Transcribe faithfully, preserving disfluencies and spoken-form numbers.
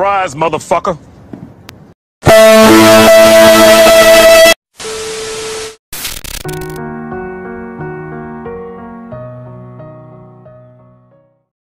surprise, motherfucker.